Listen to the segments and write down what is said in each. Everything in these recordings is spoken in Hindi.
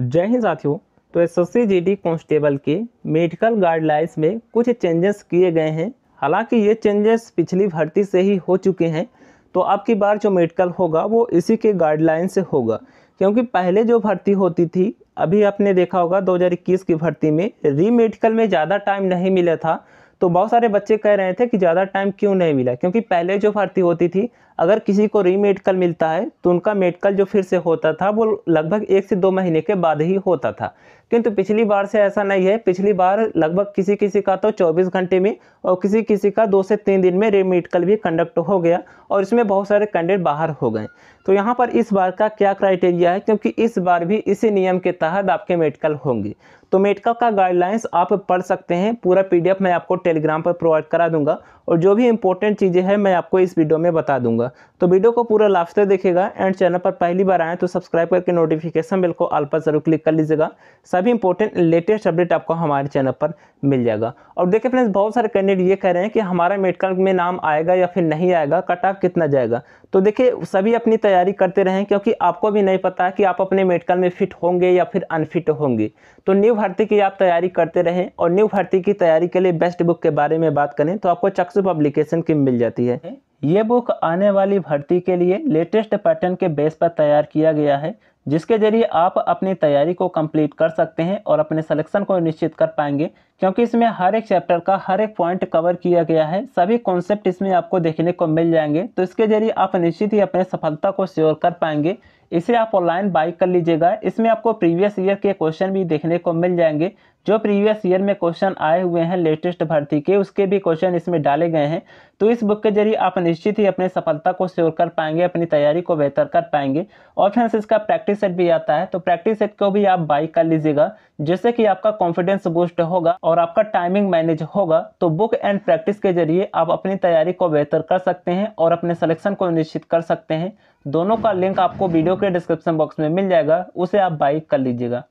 जय हिंद साथियों। तो एसएससी जीडी कांस्टेबल के मेडिकल गाइडलाइंस में कुछ चेंजेस किए गए हैं। हालांकि ये चेंजेस पिछली भर्ती से ही हो चुके हैं, तो अब की बार जो मेडिकल होगा वो इसी के गाइडलाइन से होगा, क्योंकि पहले जो भर्ती होती थी, अभी आपने देखा होगा 2021 की भर्ती में री मेडिकल में ज़्यादा टाइम नहीं मिला था। तो बहुत सारे बच्चे कह रहे थे कि ज़्यादा टाइम क्यों नहीं मिला, क्योंकि पहले जो भर्ती होती थी अगर किसी को री मेडिकल मिलता है तो उनका मेडिकल जो फिर से होता था वो लगभग 1 से 2 महीने के बाद ही होता था, किंतु पिछली बार से ऐसा नहीं है। पिछली बार लगभग किसी किसी का तो 24 घंटे में और किसी किसी का 2 से 3 दिन में री मेडिकल भी कंडक्ट हो गया और इसमें बहुत सारे कैंडिडेट बाहर हो गए। तो यहाँ पर इस बार का क्या क्राइटेरिया है, क्योंकि इस बार भी इसी नियम के तहत आपके मेडिकल होंगे। तो मेडिकल का गाइडलाइंस आप पढ़ सकते हैं, पूरा PDF मैं आपको टेलीग्राम पर प्रोवाइड करा दूंगा और जो भी इंपॉर्टेंट चीज़ें हैं मैं आपको इस वीडियो में बता दूंगा। तो वीडियो को पूरा लास्ट तक देखिएगा एंड चैनल पर पहली बार आए तो सब्सक्राइब करके नोटिफिकेशन बेल को ऑल पर जरूर क्लिक कर लीजिएगा। सभी इंपॉर्टेंट लेटेस्ट अपडेट आपको हमारे चैनल पर मिल जाएगा। और देखिए फ्रेंड्स, बहुत सारे कैंडिडेट ये कह रहे हैं कि हमारा मेडिकल में नाम आएगा या फिर नहीं आएगा, कट ऑफ कितना जाएगा। तो देखिए सभी अपनी तैयारी करते रहें, क्योंकि आपको भी नहीं पता कि आप अपने मेडिकल में फिट होंगे या फिर अनफिट होंगे। तो न्यू भर्ती की आप तैयारी करते रहें और न्यू भर्ती की तैयारी के लिए बेस्ट बुक के बारे में बात करें तो आपको चक्षु पब्लिकेशन की मिल जाती है। ये बुक आने वाली भर्ती के लिए लेटेस्ट पैटर्न के बेस पर तैयार किया गया है, जिसके जरिए आप अपनी तैयारी को कंप्लीट कर सकते हैं और अपने सिलेक्शन को निश्चित कर पाएंगे, क्योंकि इसमें हर एक चैप्टर का हर एक पॉइंट कवर किया गया है। सभी कॉन्सेप्ट इसमें आपको देखने को मिल जाएंगे, तो इसके जरिए आप निश्चित ही अपने सफलता को श्योर कर पाएंगे। इसे आप ऑनलाइन बाय कर लीजिएगा। इसमें आपको प्रीवियस ईयर के क्वेश्चन भी देखने को मिल जाएंगे, जो प्रीवियस ईयर में क्वेश्चन आए हुए हैं लेटेस्ट भर्ती के, उसके भी क्वेश्चन इसमें डाले गए हैं। तो इस बुक के जरिए आप निश्चित ही अपने सफलता को श्योर कर पाएंगे, अपनी तैयारी को बेहतर कर पाएंगे। और फ्रेंड्स, इसका प्रैक्टिस सेट भी आता है, तो प्रैक्टिस सेट को भी आप बाय कर लीजिएगा, जिससे कि आपका कॉन्फिडेंस बूस्ट होगा और आपका टाइमिंग मैनेज होगा। तो बुक एंड प्रैक्टिस के जरिए आप अपनी तैयारी को बेहतर कर सकते हैं और अपने सिलेक्शन को निश्चित कर सकते हैं। दोनों का लिंक आपको वीडियो के डिस्क्रिप्शन बॉक्स में मिल जाएगा, उसे आप बाय कर लीजिएगा।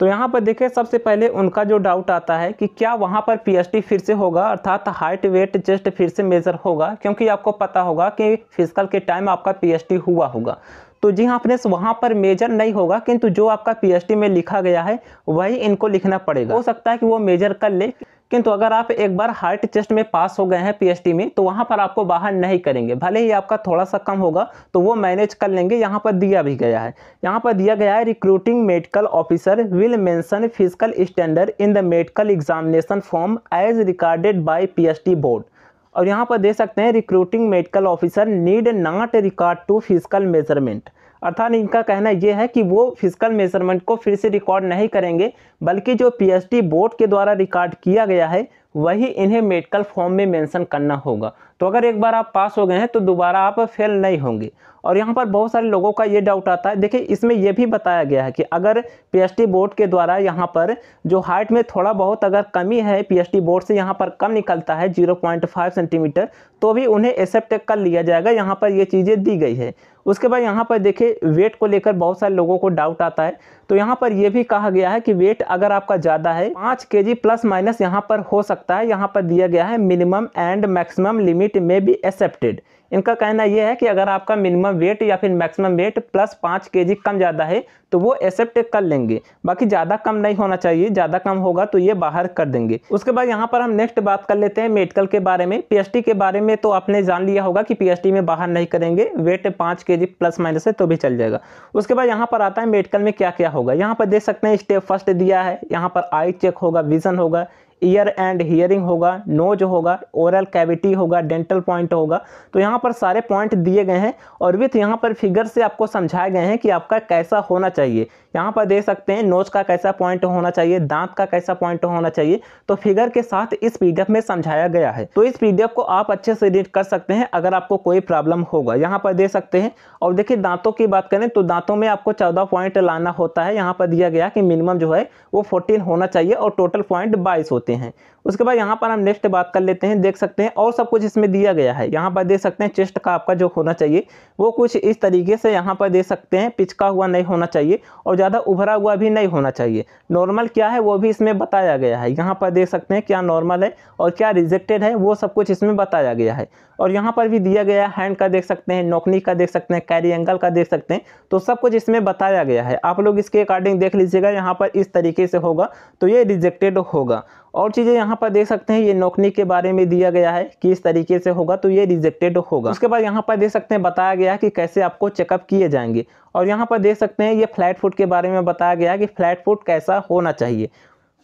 तो यहाँ पर देखिए, सबसे पहले उनका जो डाउट आता है कि क्या वहाँ पर पीएसटी फिर से होगा, अर्थात हाइट वेट चेस्ट फिर से मेजर होगा, क्योंकि आपको पता होगा कि फिजिकल के टाइम आपका पीएसटी हुआ होगा। तो जी हाँ फ्रेंड्स, वहाँ पर मेजर नहीं होगा, किंतु जो आपका पीएसटी में लिखा गया है वही इनको लिखना पड़ेगा। हो सकता है कि वो मेजर कर ले, किंतु अगर आप एक बार हाइट चेस्ट में पास हो गए हैं पीएसटी में, तो वहाँ पर आपको बाहर नहीं करेंगे। भले ही आपका थोड़ा सा कम होगा तो वो मैनेज कर लेंगे। यहाँ पर दिया भी गया है, यहाँ पर दिया गया है recruiting medical officer will mention physical standard in the medical examination form as recorded by PST board. और यहाँ पर दे सकते हैं recruiting medical officer need not record to physical measurement, अर्थात इनका कहना यह है कि वो फिजिकल मेजरमेंट को फिर से रिकॉर्ड नहीं करेंगे, बल्कि जो पीएसटी बोर्ड के द्वारा रिकॉर्ड किया गया है वही इन्हें मेडिकल फॉर्म में मेंशन करना होगा। तो अगर एक बार आप पास हो गए हैं तो दोबारा आप फेल नहीं होंगे। और यहाँ पर बहुत सारे लोगों का ये डाउट आता है। देखिए, इसमें यह भी बताया गया है कि अगर पीएसटी बोर्ड के द्वारा यहाँ पर जो हाइट में थोड़ा बहुत अगर कमी है, पीएसटी बोर्ड से यहाँ पर कम निकलता है 0.5 सेंटीमीटर, तो भी उन्हें एक्सेप्ट कर लिया जाएगा। यहाँ पर ये चीज़ें दी गई है। उसके बाद यहाँ पर देखिए, वेट को लेकर बहुत सारे लोगों को डाउट आता है। तो यहाँ पर यह भी कहा गया है कि वेट अगर आपका ज़्यादा है 5 kg प्लस माइनस यहाँ पर हो सकता है। यहाँ पर दिया गया है मिनिमम एंड मैक्सिमम लिमिट में भी एक्सेप्टेड। इनका कहना यह है कि अगर आपका मिनिमम वेट या फिर मैक्सिमम वेट प्लस 5 kg कम ज़्यादा है तो वो एक्सेप्ट कर लेंगे, बाकी ज़्यादा कम नहीं होना चाहिए। ज़्यादा कम होगा तो ये बाहर कर देंगे। उसके बाद यहाँ पर हम नेक्स्ट बात कर लेते हैं मेडिकल के बारे में। पीएसटी के बारे में तो आपने जान लिया होगा कि पीएसटी में बाहर नहीं करेंगे, वेट 5 kg प्लस माइनस है तो भी चल जाएगा। उसके बाद यहाँ पर आता है मेडिकल में क्या क्या होगा। यहाँ पर देख सकते हैं स्टेप फर्स्ट दिया है। यहाँ पर आई चेक होगा, विजन होगा, ईयर एंड हियरिंग होगा, नोज होगा, ओरल कैविटी होगा, डेंटल पॉइंट होगा। तो यहाँ पर सारे पॉइंट दिए गए हैं और विथ यहाँ पर फिगर से आपको समझाए गए हैं कि आपका कैसा होना चाहिए। यहाँ पर देख सकते हैं नोज का कैसा पॉइंट होना चाहिए, दांत का कैसा पॉइंट होना चाहिए। तो फिगर के साथ इस PDF में समझाया गया है। तो इस PDF को आप अच्छे से रीड कर सकते हैं अगर आपको कोई प्रॉब्लम होगा। यहाँ पर देख सकते हैं। और देखिए, दांतों की बात करें तो दांतों में आपको 14 पॉइंट लाना होता है। यहाँ पर दिया गया कि मिनिमम जो है वो 14 होना चाहिए और टोटल पॉइंट 22 होते हैं। उसके बाद यहाँ पर हम नेक्स्ट बात कर लेते हैं। देख सकते हैं और सब कुछ इसमें दिया गया है। यहाँ पर देख सकते हैं चेस्ट का आपका जो होना चाहिए वो कुछ इस तरीके से यहाँ पर देख सकते हैं, पिचका हुआ नहीं होना चाहिए और ज़्यादा उभरा हुआ भी नहीं होना चाहिए। नॉर्मल क्या है वो भी इसमें बताया गया है। यहाँ पर देख सकते हैं क्या नॉर्मल है और क्या रिजेक्टेड है, वो सब कुछ इसमें बताया गया है। और यहाँ पर भी दिया गया हैंड का देख सकते हैं, नोकनी का देख सकते हैं, कैरी एंगल का देख सकते हैं। तो सब कुछ इसमें बताया गया है, आप लोग इसके अकॉर्डिंग देख लीजिएगा। यहाँ पर इस तरीके से होगा तो ये रिजेक्टेड होगा। और चीज़ें यहाँ पर देख सकते हैं, ये नोकनी के बारे में दिया गया है कि इस तरीके से होगा तो ये रिजेक्टेड होगा। उसके बाद यहाँ पर देख सकते हैं बताया गया है कि कैसे आपको चेकअप किए जाएंगे। और यहाँ पर देख सकते हैं ये फ्लैट फुट के बारे में बताया गया है कि फ्लैट फुट कैसा होना चाहिए।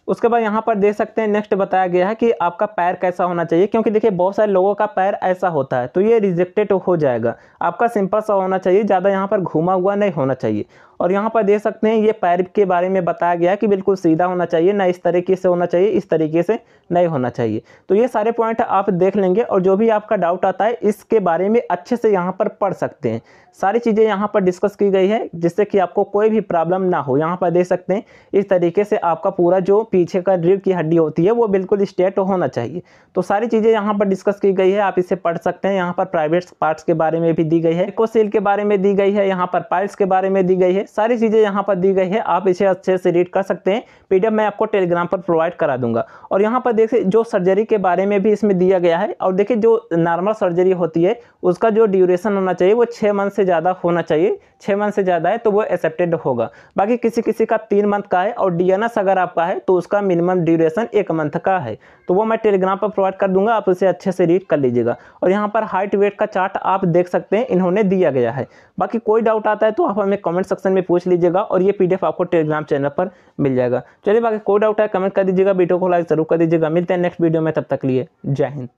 उसके बाद यहाँ पर देख सकते हैं नेक्स्ट बताया गया है कि आपका पैर कैसा होना चाहिए, क्योंकि देखिए बहुत सारे लोगों का पैर ऐसा होता है तो ये रिजेक्टेड हो जाएगा। आपका सिंपल सा होना चाहिए, ज़्यादा यहाँ पर घुमा हुआ नहीं होना चाहिए। और यहाँ पर देख सकते हैं ये पैर के बारे में बताया गया है कि बिल्कुल सीधा होना चाहिए, ना इस तरीके से होना चाहिए, इस तरीके से नहीं होना चाहिए। तो ये सारे पॉइंट आप देख लेंगे और जो भी आपका डाउट आता है इसके बारे में अच्छे से यहाँ पर पढ़ सकते हैं। सारी चीज़ें यहाँ पर डिस्कस की गई है जिससे कि आपको कोई भी प्रॉब्लम ना हो। यहाँ पर देख सकते हैं इस तरीके से आपका पूरा जो पीछे का रीढ़ की हड्डी होती है वो बिल्कुल स्ट्रेट होना चाहिए। तो सारी चीज़ें यहाँ पर डिस्कस की गई है, आप इसे पढ़ सकते हैं। यहाँ पर प्राइवेट पार्ट्स के बारे में भी दी गई है, कोसेल के बारे में दी गई है, यहाँ पर पाइल्स के बारे में दी गई है, सारी चीज़ें यहाँ पर दी गई है। आप इसे अच्छे से रीड कर सकते हैं, पीडीएफ मैं आपको टेलीग्राम पर प्रोवाइड करा दूंगा। और यहाँ पर देखिए जो सर्जरी के बारे में भी इसमें दिया गया है। और देखिए जो नॉर्मल सर्जरी होती है उसका जो ड्यूरेशन होना चाहिए वो 6 मंथ से ज़्यादा होना चाहिए। 6 मंथ से ज़्यादा है तो वो एक्सेप्टेड होगा। बाकी किसी किसी का 3 मंथ का है और डीएनएस अगर आपका है तो उसका मिनिमम ड्यूरेशन 1 मंथ का है। तो वो मैं टेलीग्राम पर प्रोवाइड कर दूंगा, आप उसे अच्छे से रीड कर लीजिएगा। और यहाँ पर हाइट वेट का चार्ट आप देख सकते हैं, इन्होंने दिया गया है। बाकी कोई डाउट आता है तो आप हमें कमेंट सेक्शन में पूछ लीजिएगा और ये पीडीएफ आपको टेलीग्राम चैनल पर मिल जाएगा। चलिए, बाकी कोई डाउट है कमेंट कर दीजिएगा, वीडियो को लाइक जरूर कर दीजिएगा। मिलते हैं नेक्स्ट वीडियो में, तब तक लिए जय हिंद।